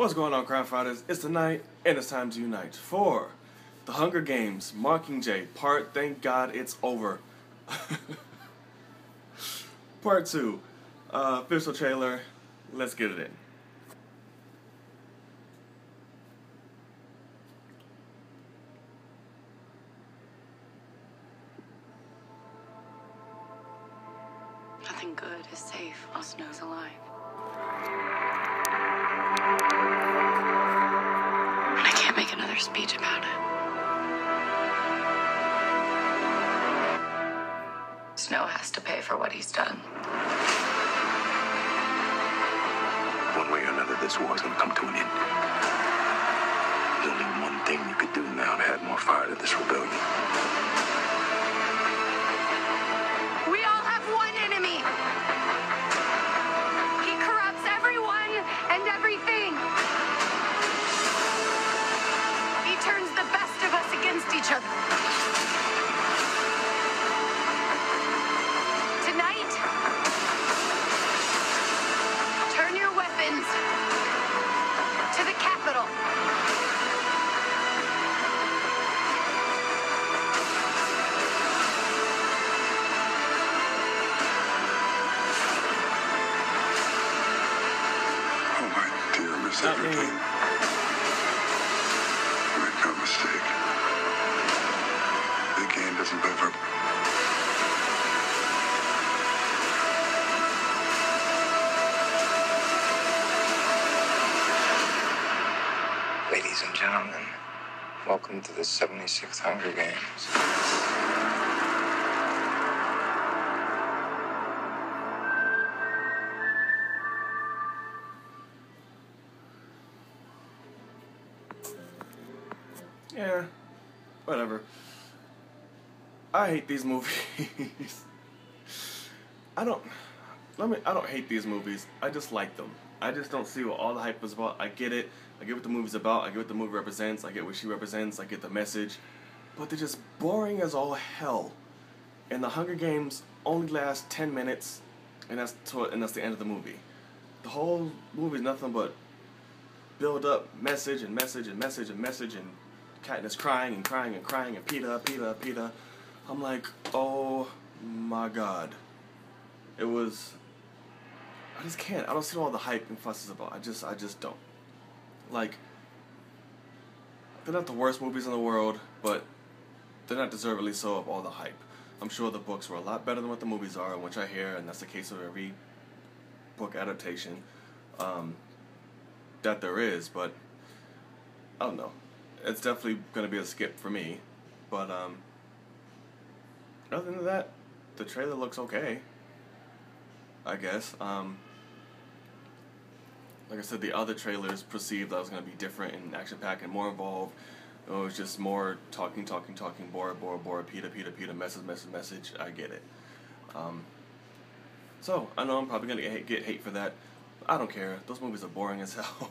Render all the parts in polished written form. What's going on, Crime Fighters? It's the night, and it's time to unite for The Hunger Games Mockingjay Part, thank God it's over. Part 2. Official trailer. Let's get it in. Nothing good is safe or Snow's alive. I can't make another speech about it. Snow has to pay for what he's done. One way or another, this war's gonna come to an end. There's only one thing you could do now to add more fire to this rebellion. Everything. We make no mistake. The game doesn't better. Ladies and gentlemen, welcome to the 76th Hunger Games. Yeah, whatever. I hate these movies. I don't hate these movies. I just like them. I just don't see what all the hype was about. I get it. I get what the movie's about. I get what the movie represents. I get what she represents. I get the message. But they're just boring as all hell. And The Hunger Games only lasts 10 minutes, and that's the end of the movie. The whole movie is nothing but build up, message and message and message and message, and Katniss crying and crying and crying, and Peeta. I'm like, oh my God. It was, I just can't. I don't see all the hype and fusses about. I just don't. Like, they're not the worst movies in the world, but they're not deservedly so of all the hype. I'm sure the books were a lot better than what the movies are, which I hear, and that's the case of every book adaptation that there is, but I don't know. It's definitely going to be a skip for me, but other than that, the trailer looks okay, I guess. Like I said, the other trailers perceived that it was going to be different and action-packed and more involved. It was just more talking, bore, Peeta, message, I get it. So, I know I'm probably going to get hate for that. I don't care. Those movies are boring as hell.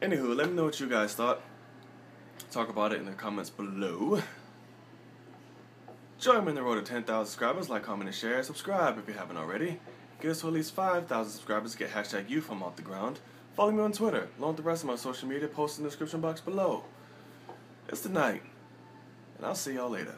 Anywho, let me know what you guys thought. Talk about it in the comments below. Join me on the road to 10,000 subscribers. Like, comment, and share. Subscribe if you haven't already. Get us to at least 5,000 subscribers to get #YouFrom from off the ground. Follow me on Twitter, along with the rest of my social media. Post in the description box below. It's the night, and I'll see y'all later.